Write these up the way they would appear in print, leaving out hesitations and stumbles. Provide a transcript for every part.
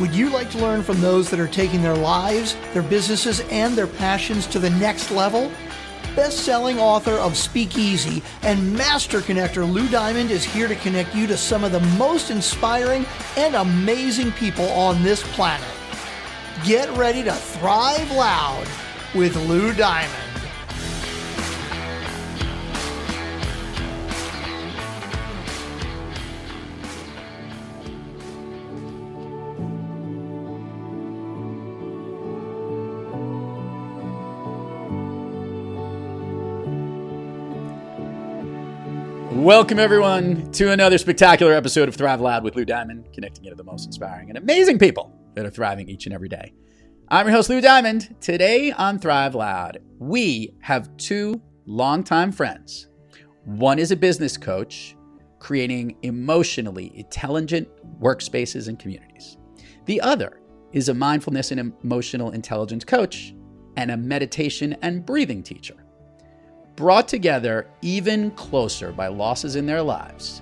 Would you like to learn from those that are taking their lives, their businesses, and their passions to the next level? Best-selling author of Speakeasy and master connector Lou Diamond is here to connect you to some of the most inspiring and amazing people on this planet. Get ready to thrive loud with Lou Diamond. Welcome, everyone, to another spectacular episode of Thrive Loud with Lou Diamond, connecting you to the most inspiring and amazing people that are thriving each and every day. I'm your host, Lou Diamond. Today on Thrive Loud, we have two longtime friends. One is a business coach creating emotionally intelligent workspaces and communities. The other is a mindfulness and emotional intelligence coach and a meditation and breathing teacher. Brought together even closer by losses in their lives,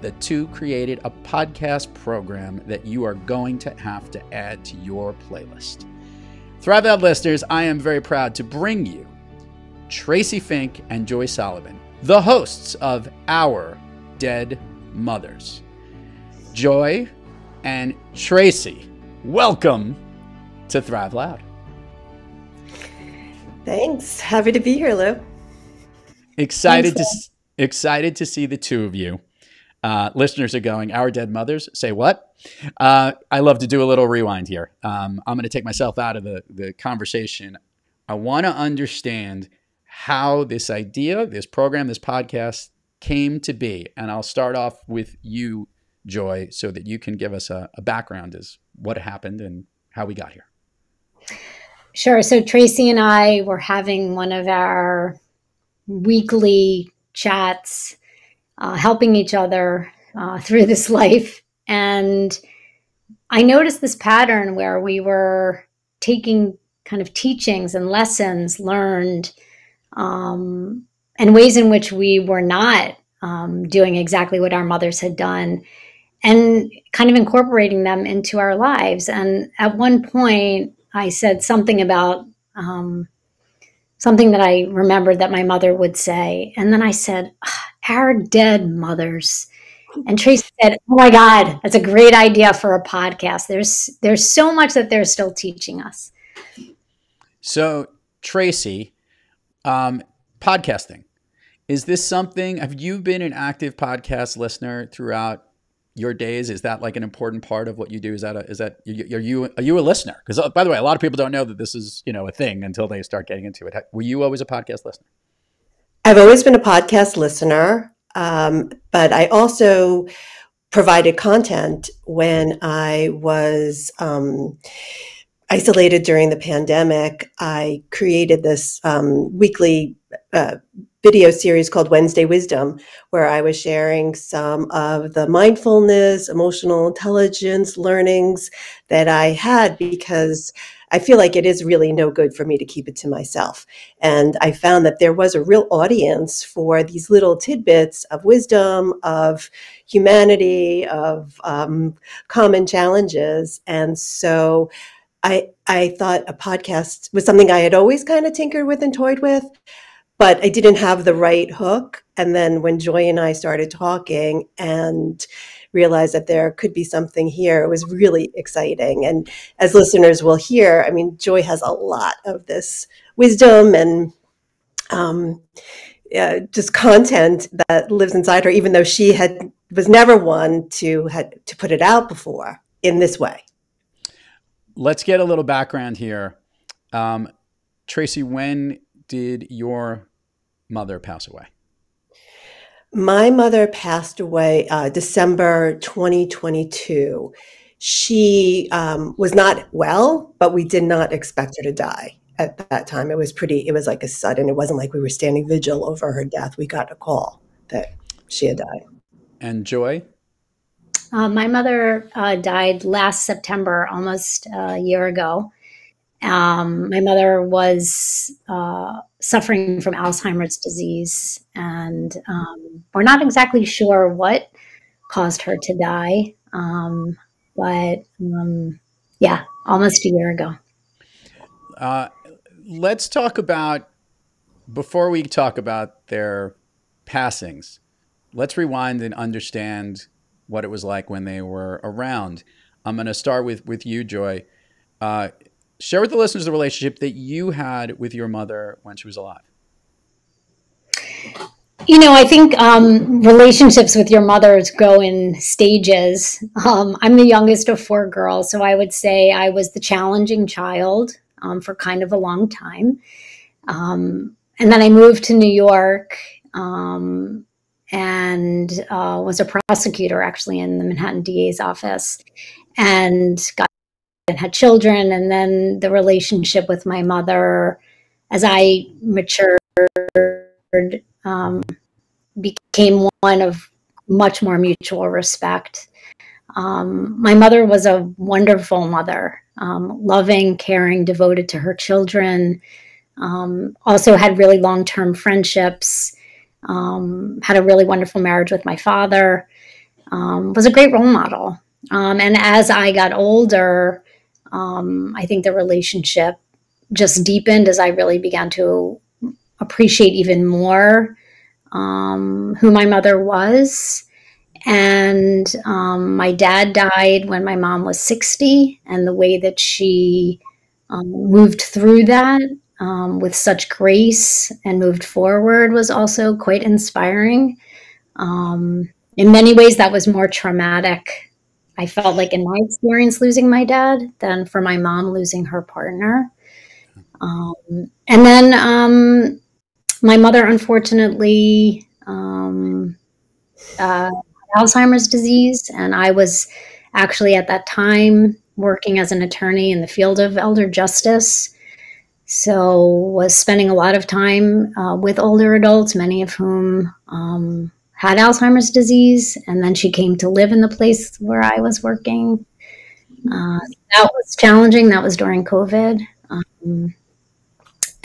the two created a podcast program that you are going to have to add to your playlist. Thrive Loud listeners, I am very proud to bring you Tracy Fink and Joy Solomon, the hosts of Our Dead Mothers. Joy and Tracy, welcome to Thrive Loud. Thanks. Happy to be here, Lou. Excited to see the two of you. Listeners are going, Our Dead Mothers, say what? I love to do a little rewind here. I'm going to take myself out of the conversation. I want to understand how this idea, this program, this podcast came to be. And I'll start off with you, Joy, so that you can give us a background as what happened and how we got here. Sure. So Tracy and I were having one of our weekly chats, helping each other through this life. And I noticed this pattern where we were taking kind of teachings and lessons learned and ways in which we were not doing exactly what our mothers had done and kind of incorporating them into our lives. And at one point, I said something about something that I remembered that my mother would say. And then I said, Our Dead Mothers. And Tracy said, oh my God, that's a great idea for a podcast. There's so much that they're still teaching us. So Tracy, podcasting, is this something, have you been an active podcast listener throughout your days? Is that like an important part of what you do? Are you a listener? Because by the way, a lot of people don't know that this is, a thing until they start getting into it. Were you always a podcast listener? I've always been a podcast listener, but I also provided content when I was isolated during the pandemic. I created this weekly video series called Wednesday Wisdom, where I was sharing some of the mindfulness, emotional intelligence learnings that I had, because I feel like it is really no good for me to keep it to myself. And I found that there was a real audience for these little tidbits of wisdom, of humanity, of common challenges. And so I thought a podcast was something I had always kind of tinkered with and toyed with, but I didn't have the right hook. And then when Joy and I started talking and realized that there could be something here, it was really exciting. And as listeners will hear, I mean, Joy has a lot of this wisdom and just content that lives inside her, even though she was never one to put it out before in this way. Let's get a little background here. Tracy, when did your mother pass away? My mother passed away December 2022. She was not well, but we did not expect her to die at that time. It was like a sudden, it wasn't like we were standing vigil over her death. We got a call that she had died. And Joy? My mother died last September, almost a year ago. My mother was suffering from Alzheimer's disease, and we're not exactly sure what caused her to die. but yeah, almost a year ago. Let's talk about, before we talk about their passings, let's rewind and understand what it was like when they were around. I'm going to start with you, Joy. Share with the listeners the relationship that you had with your mother when she was alive. You know, I think relationships with your mothers go in stages. I'm the youngest of four girls, so I would say I was the challenging child for kind of a long time. And then I moved to New York and was a prosecutor actually in the Manhattan DA's office and got and had children. And then the relationship with my mother, as I matured, became one of much more mutual respect. My mother was a wonderful mother, loving, caring, devoted to her children, also had really long-term friendships, had a really wonderful marriage with my father, was a great role model. And as I got older, I think the relationship just deepened as I really began to appreciate even more who my mother was. And my dad died when my mom was 60, and the way that she moved through that with such grace and moved forward was also quite inspiring. In many ways, that was more traumatic, I felt like, in my experience losing my dad than for my mom losing her partner. And then my mother, unfortunately, Alzheimer's disease. And I was actually at that time working as an attorney in the field of elder justice. So was spending a lot of time with older adults, many of whom had Alzheimer's disease. And then she came to live in the place where I was working. That was challenging. That was during COVID.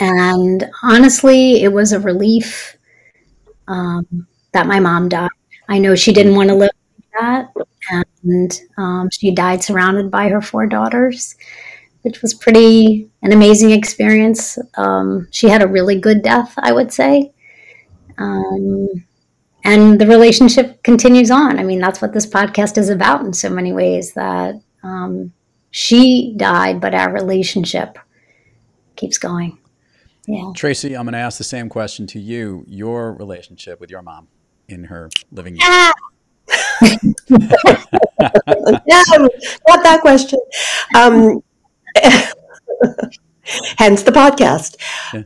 And honestly, it was a relief that my mom died. I know she didn't want to live like that, and she died surrounded by her four daughters, which was pretty an amazing experience. She had a really good death, I would say. And the relationship continues on. I mean, that's what this podcast is about in so many ways, that she died, but our relationship keeps going. Yeah. Tracy, I'm going to ask the same question to you, your relationship with your mom in her living years. Ah! No, not that question. Hence the podcast. Yeah.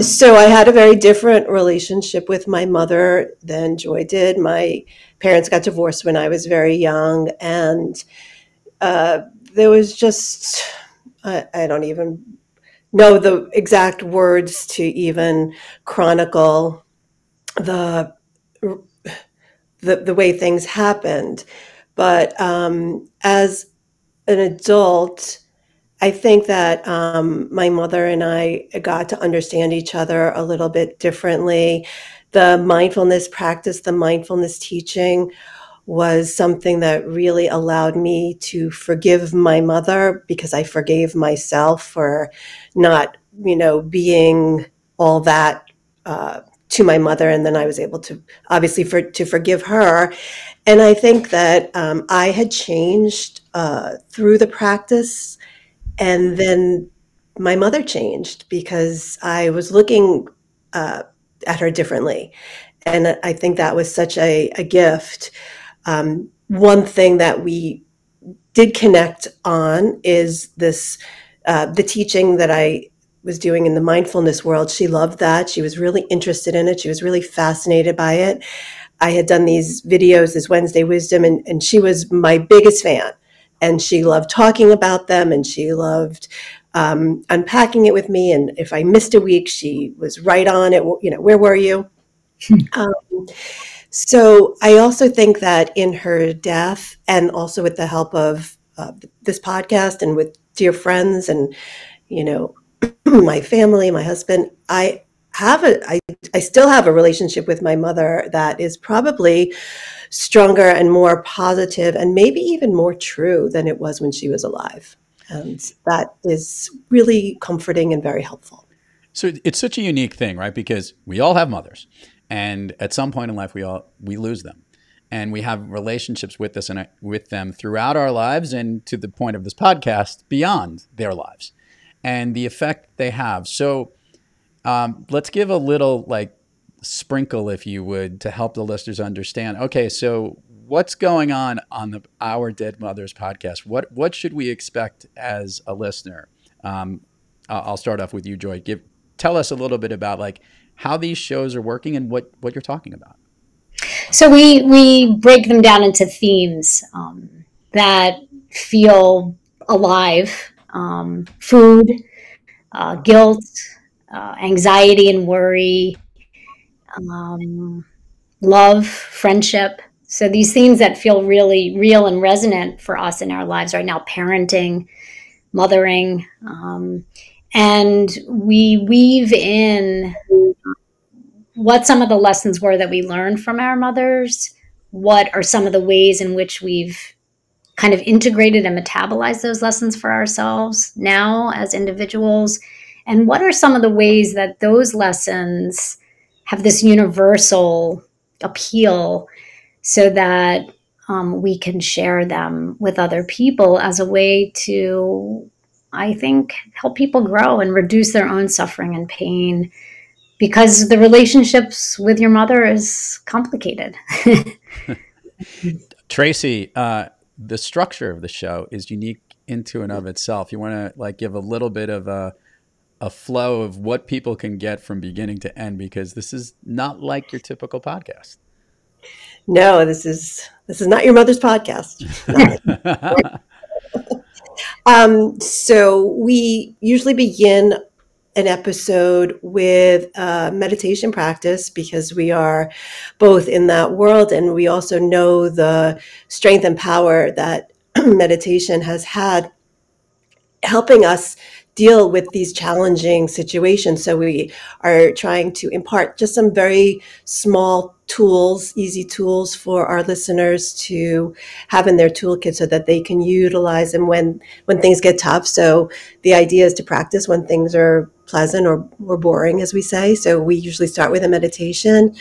So I had a very different relationship with my mother than Joy did. My parents got divorced when I was very young, and there was just, I don't even know the exact words to even chronicle the way things happened. But as an adult, I think that my mother and I got to understand each other a little bit differently. The mindfulness practice, the mindfulness teaching was something that really allowed me to forgive my mother, because I forgave myself for not, you know, being all that to my mother. And then I was able to obviously to forgive her. And I think that I had changed through the practice, and then my mother changed because I was looking at her differently. And I think that was such a gift. One thing that we did connect on is this, the teaching that I was doing in the mindfulness world. She loved that. She was really interested in it. She was really fascinated by it. I had done these videos, this Wednesday Wisdom, and she was my biggest fan. And she loved talking about them, and she loved unpacking it with me. And if I missed a week, she was right on it. You know, where were you? So I also think that in her death, and also with the help of this podcast and with dear friends and, you know, my family, my husband, I still have a relationship with my mother that is probably stronger and more positive and maybe even more true than it was when she was alive. And that is really comforting and very helpful. So it's such a unique thing, right? Because we all have mothers, and at some point in life, we lose them, and we have relationships with this and with them throughout our lives, and to the point of this podcast, beyond their lives, and the effect they have. So let's give a little sprinkle, if you would, to help the listeners understand. Okay, so what's going on the Our Dead Mothers podcast? What should we expect as a listener? I'll start off with you, Joy. Tell us a little bit about how these shows are working and what you're talking about. So we break them down into themes that feel alive: food, guilt, anxiety and worry, love, friendship. So these themes that feel really real and resonant for us in our lives right now: parenting, mothering, and we weave in what some of the lessons were that we learned from our mothers, what are some of the ways in which we've kind of integrated and metabolized those lessons for ourselves now as individuals, and what are some of the ways that those lessons have this universal appeal, so that we can share them with other people as a way to, I think, help people grow and reduce their own suffering and pain, because the relationships with your mother is complicated. Tracy, the structure of the show is unique into and of itself. You want to give a little bit of a flow of what people can get from beginning to end, because this is not like your typical podcast. No, this is not your mother's podcast. So we usually begin an episode with a meditation practice, because we are both in that world, and we also know the strength and power that meditation has had helping us deal with these challenging situations. So we are trying to impart just some very small tools, easy tools for our listeners to have in their toolkit so that they can utilize them when things get tough. So the idea is to practice when things are pleasant or boring, as we say. So we usually start with a meditation.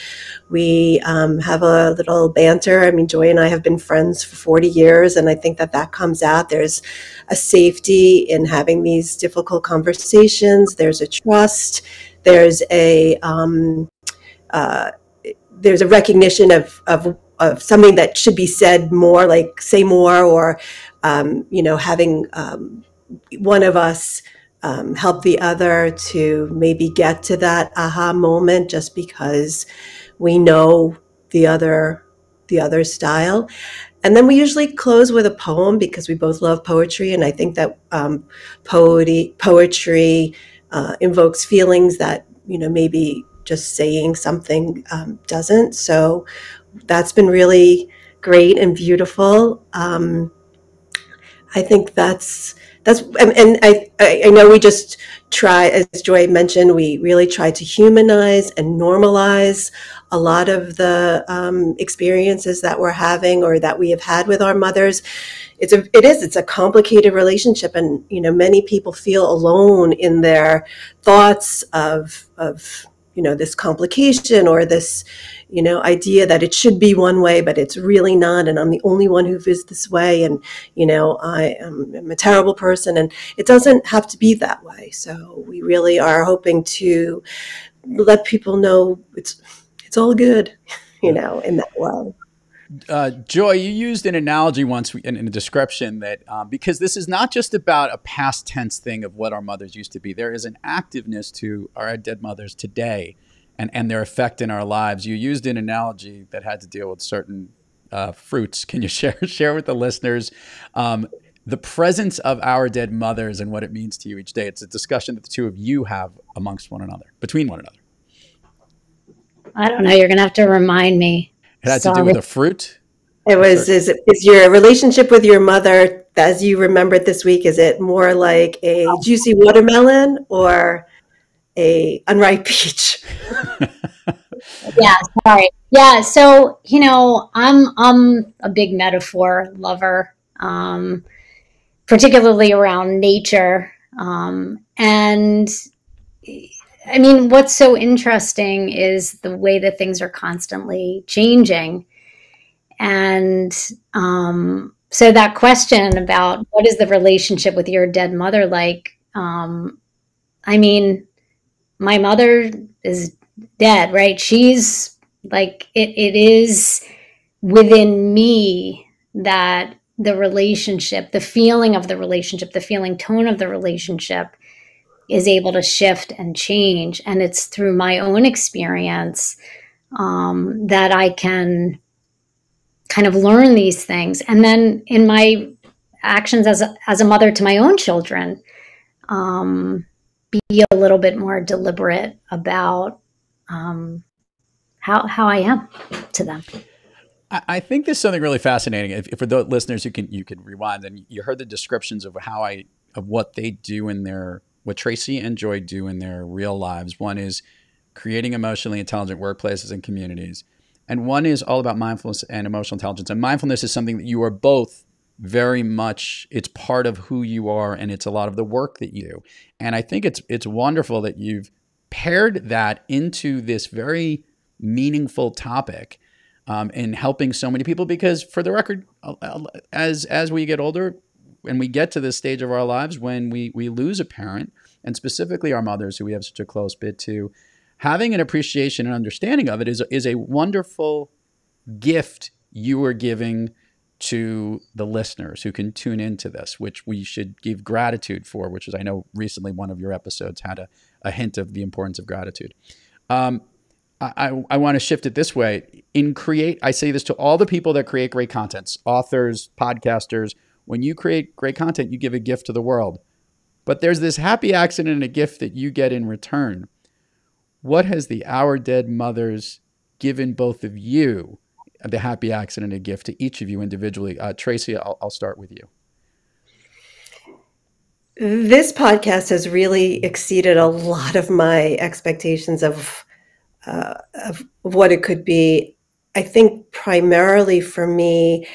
We have a little banter. I mean, Joy and I have been friends for 40 years, and I think that comes out. There's a safety in having these difficult conversations. There's a trust. There's a recognition of something that should be said more, like say more, or having one of us help the other to maybe get to that aha moment, just because we know the other's style. And then we usually close with a poem, because we both love poetry, and I think that poetry invokes feelings that maybe just saying something doesn't. So that's been really great and beautiful. I think that's, and I know we just try, as Joy mentioned, we really try to humanize and normalize a lot of the experiences that we're having, or that we have had with our mothers. It's a complicated relationship, and many people feel alone in their thoughts of this complication, or this, idea that it should be one way, but it's really not. And I'm the only one who is this way. And, I'm a terrible person, and it doesn't have to be that way. So we really are hoping to let people know it's all good, in that way. Joy, you used an analogy once in a description that, because this is not just about a past tense thing of what our mothers used to be. There is an activeness to our dead mothers today and their effect in our lives. You used an analogy that had to deal with certain fruits. Can you share with the listeners the presence of our dead mothers and what it means to you each day? It's a discussion that the two of you have between one another. I don't know. You're going to have to remind me. It had to do with a fruit? It was, is your relationship with your mother, as you remembered this week, is it more like a juicy watermelon or an unripe peach? Yeah, sorry. Yeah, so, you know, I'm a big metaphor lover, particularly around nature. And I mean, what's so interesting is the way that things are constantly changing. And so that question about what is the relationship with your dead mother like? I mean, my mother is dead, right? She's like, it is within me that the relationship, the feeling of the relationship, the feeling tone of the relationship is able to shift and change. And it's through my own experience that I can kind of learn these things. And then in my actions as a mother to my own children, be a little bit more deliberate about how I am to them. I think there's something really fascinating. If for the listeners, you can rewind and you heard the descriptions of what they do in their, what Tracy and Joy do in their real lives. One is creating emotionally intelligent workplaces and communities. And one is all about mindfulness and emotional intelligence. And mindfulness is something that you are both very much, it's part of who you are, and it's a lot of the work that you do. And I think it's wonderful that you've paired that into this very meaningful topic in helping so many people, because for the record, as we get older, and we get to this stage of our lives when we lose a parent, and specifically our mothers who we have such a close bit to, having an appreciation and understanding of it is a wonderful gift you are giving to the listeners who can tune into this, which we should give gratitude for, which is, I know recently one of your episodes had a hint of the importance of gratitude. I want to shift it this way. I say this to all the people that create great content, authors, podcasters. When you create great content, you give a gift to the world. But there's this happy accident and a gift that you get in return. What has the Our Dead Mothers given both of you, the happy accident, a gift to each of you individually? Tracy, I'll start with you. This podcast has really exceeded a lot of my expectations of what it could be. I think primarily for me,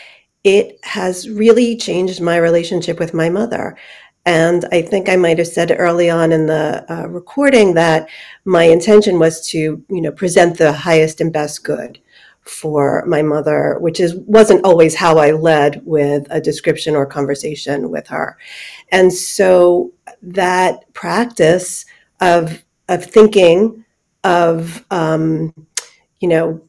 it has really changed my relationship with my mother. And I think I might have said early on in the recording that my intention was to, you know, present the highest and best good for my mother, which wasn't always how I led with a description or conversation with her. And so that practice of thinking of, you know,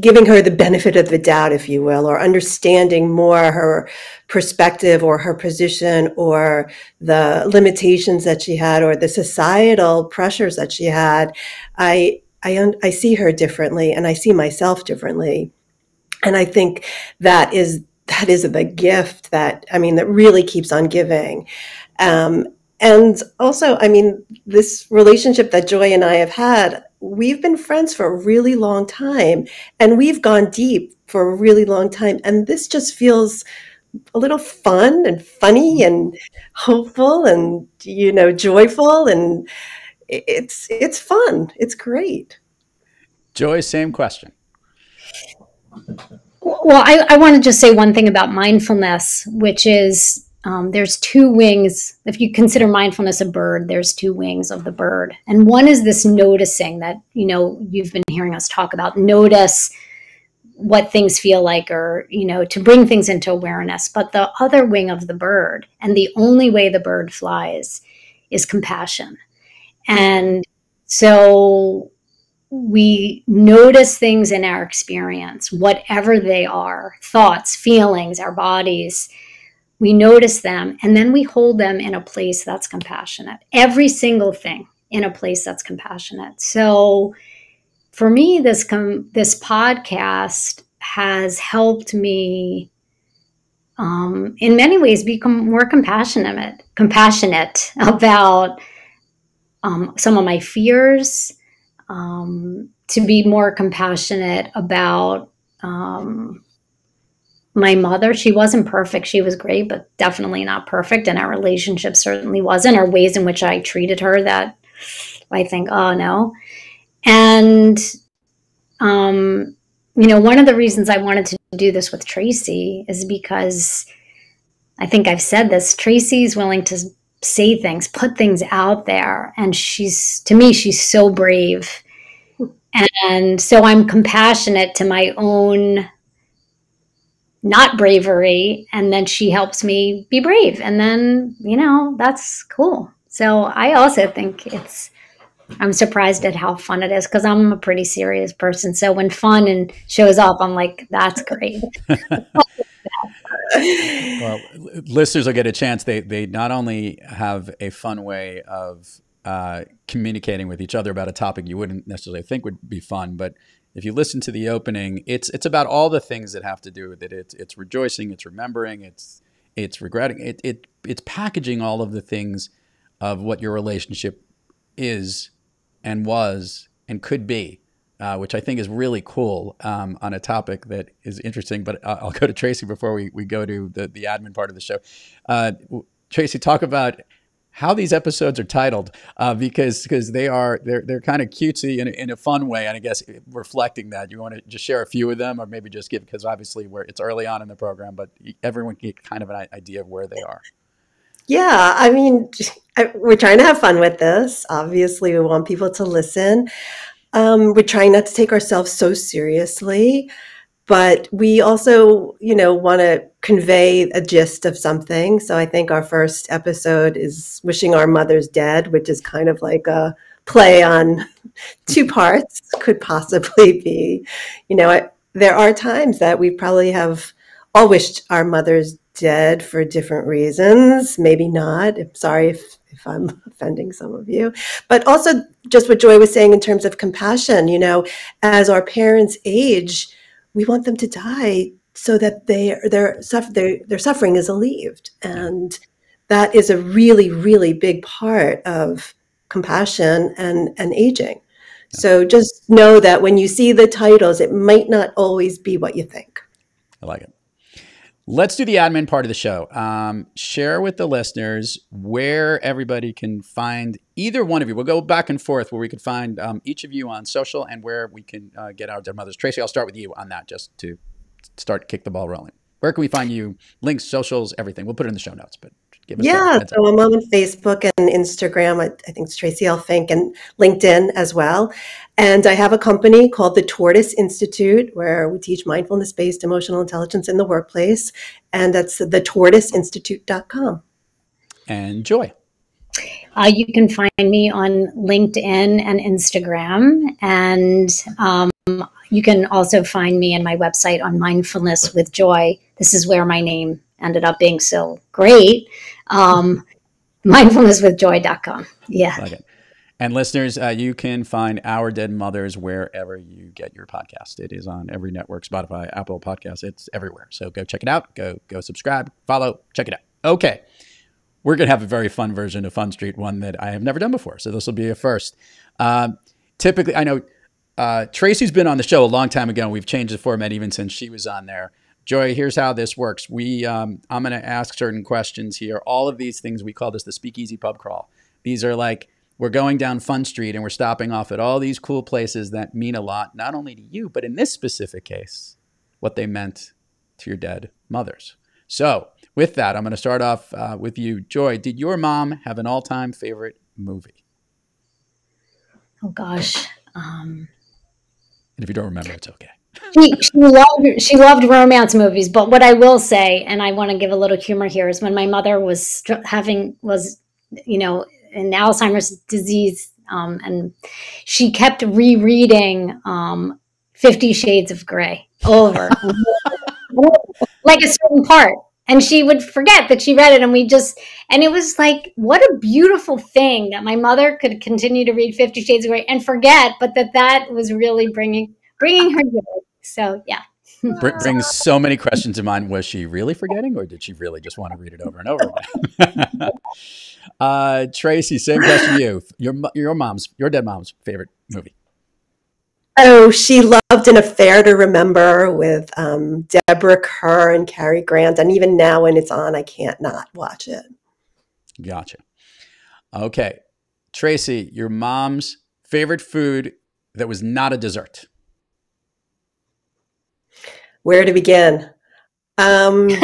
giving her the benefit of the doubt, if you will, or understanding more her perspective or her position or the limitations that she had or the societal pressures that she had, I see her differently, and I see myself differently. And I think that is the gift that, I mean, that really keeps on giving. And also, I mean, this relationship that Joy and I have had, we've been friends for a really long time, and we've gone deep for a really long time. And this just feels a little fun and funny and hopeful and, you know, joyful. And it's fun. It's great. Joy, same question. Well, I want to just say one thing about mindfulness, which is, there's two wings. If you consider mindfulness a bird, there's two wings of the bird. And one is this noticing that, you know, you've been hearing us talk about. Notice what things feel like, or, you know, to bring things into awareness. But the other wing of the bird, and the only way the bird flies, is compassion. And so we notice things in our experience, whatever they are, thoughts, feelings, our bodies. We notice them, and then we hold them in a place that's compassionate. Every single thing in a place that's compassionate. So for me, this podcast has helped me in many ways become more compassionate about some of my fears, to be more compassionate about my mother. She wasn't perfect. She was great, but definitely not perfect. And our relationship certainly wasn't, or ways in which I treated her that I think, oh no. And You know, one of the reasons I wanted to do this with Tracy is because I think I've said this, Tracy's willing to say things, put things out there. And she's, to me, she's so brave. And so I'm compassionate to my own not bravery. And then she helps me be brave. And then, you know, that's cool. So I also think it's, I'm surprised at how fun it is because I'm a pretty serious person. So when fun and shows up, I'm like, that's great. Well, listeners will get a chance. They not only have a fun way of communicating with each other about a topic you wouldn't necessarily think would be fun, but if you listen to the opening, it's about all the things that have to do with it. It's rejoicing, it's remembering, it's regretting, it's packaging all of the things of what your relationship is and was and could be, which I think is really cool on a topic that is interesting. But I'll go to Tracy before we go to the admin part of the show. Tracy, talk about how these episodes are titled, because they're kind of cutesy in a fun way, and I guess reflecting that. You want to just share a few of them, or maybe just give, because obviously it's early on in the program, but everyone can get kind of an idea of where they are. Yeah, I mean, we're trying to have fun with this. Obviously, we want people to listen. We're trying not to take ourselves so seriously, but we also, you know, want to convey a gist of something. So I think our first episode is Wishing Our Mothers Dead, which is kind of like a play on two parts, could possibly be. You know, there are times that we probably have all wished our mothers dead for different reasons, maybe not. I'm sorry if I'm offending some of you, but also just what Joy was saying in terms of compassion, you know, as our parents age, we want them to die so that their suffering is alleviated. And that is a really, really big part of compassion and aging. So just know that when you see the titles, it might not always be what you think. I like it. Let's do the admin part of the show. Share with the listeners where everybody can find either one of you. We'll go back and forth where we can find each of you on social and where we can get Our Dead Mothers. Tracy, I'll start with you on that just to kick the ball rolling. Where can we find you? Links, socials, everything. We'll put it in the show notes, but give us a heads up. So I'm on Facebook and Instagram. I think it's Tracy L. Fink, and LinkedIn as well. And I have a company called the Tortoise Institute, where we teach mindfulness-based emotional intelligence in the workplace. And that's thetortoiseinstitute.com. And Joy. You can find me on LinkedIn and Instagram. And you can also find me and my website on Mindfulness with Joy. This is where my name ended up being so great. Mindfulnesswithjoy.com. Yeah. Like it. And listeners, you can find Our Dead Mothers wherever you get your podcast. It is on every network, Spotify, Apple Podcasts. It's everywhere. So go check it out. Go subscribe, follow, check it out. Okay. We're going to have a very fun version of Fun Street, one that I have never done before. So this will be a first. Typically, I know Tracy's been on the show a long time ago. And we've changed the format even since she was on there. Joy, here's how this works. I'm going to ask certain questions here. All of these things, we call this the Speakeasy Pub Crawl. These are like, we're going down Fun Street and we're stopping off at all these cool places that mean a lot, not only to you, but in this specific case, what they meant to your dead mothers. So with that, I'm going to start off with you. Joy, did your mom have an all-time favorite movie? Oh, gosh. And if you don't remember, it's okay. She loved romance movies, but what I will say, and I want to give a little humor here, is when my mother was, you know, in Alzheimer's disease, and she kept rereading 50 Shades of Grey over like a certain part, and she would forget that she read it, and it was like, what a beautiful thing that my mother could continue to read 50 Shades of Grey and forget, but that was really bringing her joy. So, yeah. Brings so many questions to mind. Was she really forgetting, or did she really just want to read it over and over again? Tracy, same question to you. Your dead mom's favorite movie. Oh, she loved An Affair to Remember with Deborah Kerr and Cary Grant. And even now when it's on, I can't not watch it. Gotcha. Okay. Tracy, your mom's favorite food that was not a dessert. Where to begin? What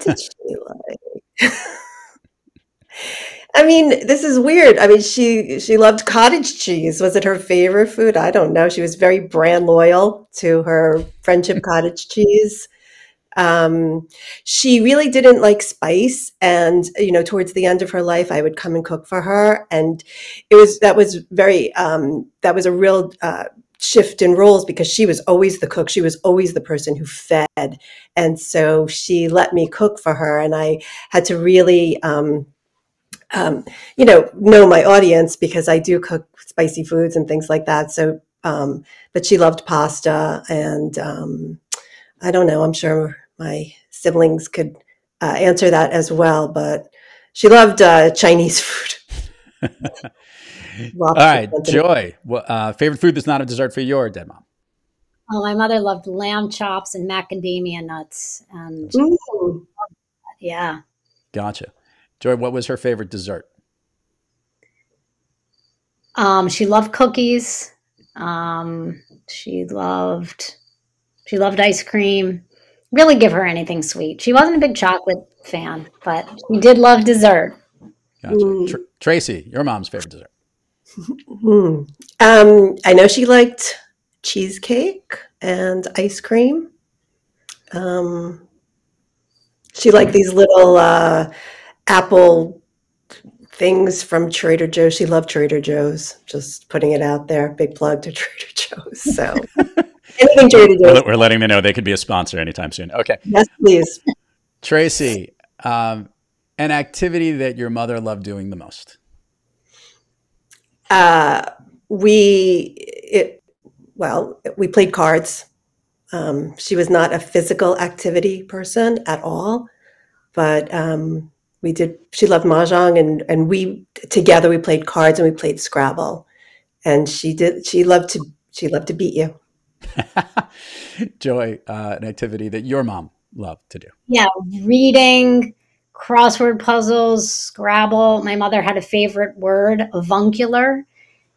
did she like? I mean, this is weird. I mean, she loved cottage cheese. Was it her favorite food? I don't know. She was very brand loyal to her friendship cottage cheese. She really didn't like spice. And, you know, towards the end of her life, I would come and cook for her. And it was, that was very, that was a real, shift in roles, because she was always the cook. She was always the person who fed. And so she let me cook for her, and I had to really, you know my audience, because I do cook spicy foods and things like that. So, but she loved pasta, and, I don't know, I'm sure my siblings could answer that as well, but she loved Chinese food. All right, Joy, favorite food that's not a dessert for your dead mom? Well, my mother loved lamb chops and macadamia nuts. And yeah. Gotcha. Joy, what was her favorite dessert? She loved cookies. She loved ice cream. Really give her anything sweet. She wasn't a big chocolate fan, but she did love dessert. Gotcha. Tracy, your mom's favorite dessert? I know she liked cheesecake and ice cream. She liked these little apple things from Trader Joe's. She loved Trader Joe's, just putting it out there. Big plug to Trader Joe's. So anything Trader Joe's. We're letting them know they could be a sponsor anytime soon. Okay. Yes, please. Tracy, an activity that your mother loved doing the most? We played cards. She was not a physical activity person at all, but, she loved Mahjong, and we together, we played cards and we played Scrabble, and she loved to beat you. Joy, an activity that your mom loved to do? Yeah. Reading, crossword puzzles, Scrabble. My mother had a favorite word, avuncular,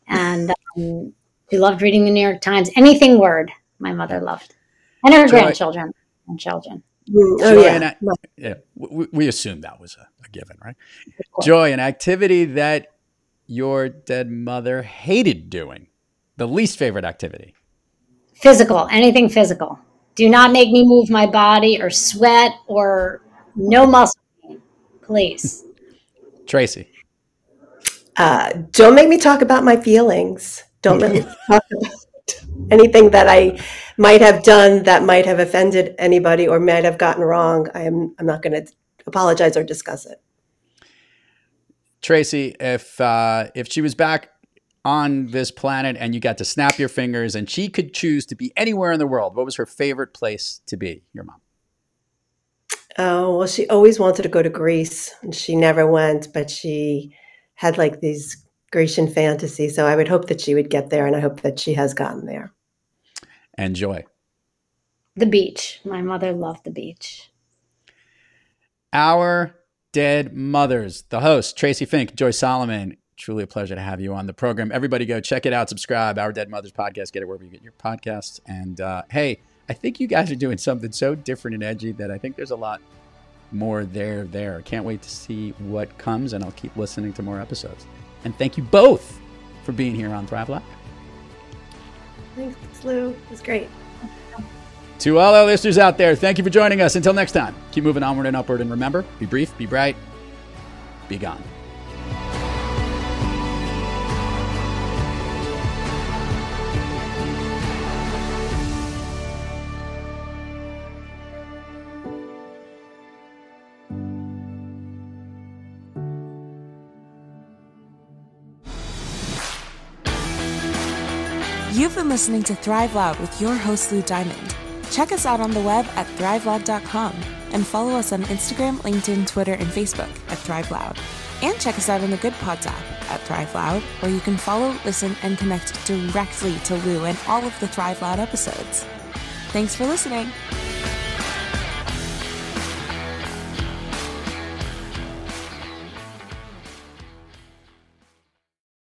and she loved reading the New York Times. Anything word, my mother loved, and her grandchildren and children. Joy, yeah, we assumed that was a given, right? Joy, an activity that your dead mother hated doing, the least favorite activity? Physical, anything physical. Do not make me move my body or sweat or no muscle. Please. Tracy. Don't make me talk about my feelings. Don't make me talk about anything that I might have done that might have offended anybody or might have gotten wrong. I'm not going to apologize or discuss it. Tracy, if she was back on this planet and you got to snap your fingers and she could choose to be anywhere in the world, what was her favorite place to be, your mom? Oh, well, she always wanted to go to Greece, and she never went, but she had like these Grecian fantasies. So I would hope that she would get there, and I hope that she has gotten there. And Joy? The beach. My mother loved the beach. Our Dead Mothers, the host, Tracy Fink, Joy Solomon. Truly a pleasure to have you on the program. Everybody go check it out. Subscribe. Our Dead Mothers podcast. Get it wherever you get your podcasts. And hey, I think you guys are doing something so different and edgy that I think there's a lot more there. Can't wait to see what comes, and I'll keep listening to more episodes. And thank you both for being here on Thrive Live. Thanks, Lou. It was great. To all our listeners out there, thank you for joining us. Until next time, keep moving onward and upward. And remember, be brief, be bright, be gone. You've been listening to Thrive Loud with your host, Lou Diamond. Check us out on the web at thriveloud.com and follow us on Instagram, LinkedIn, Twitter, and Facebook at Thrive Loud. And check us out on the Good Pods app at Thrive Loud, where you can follow, listen, and connect directly to Lou and all of the Thrive Loud episodes. Thanks for listening.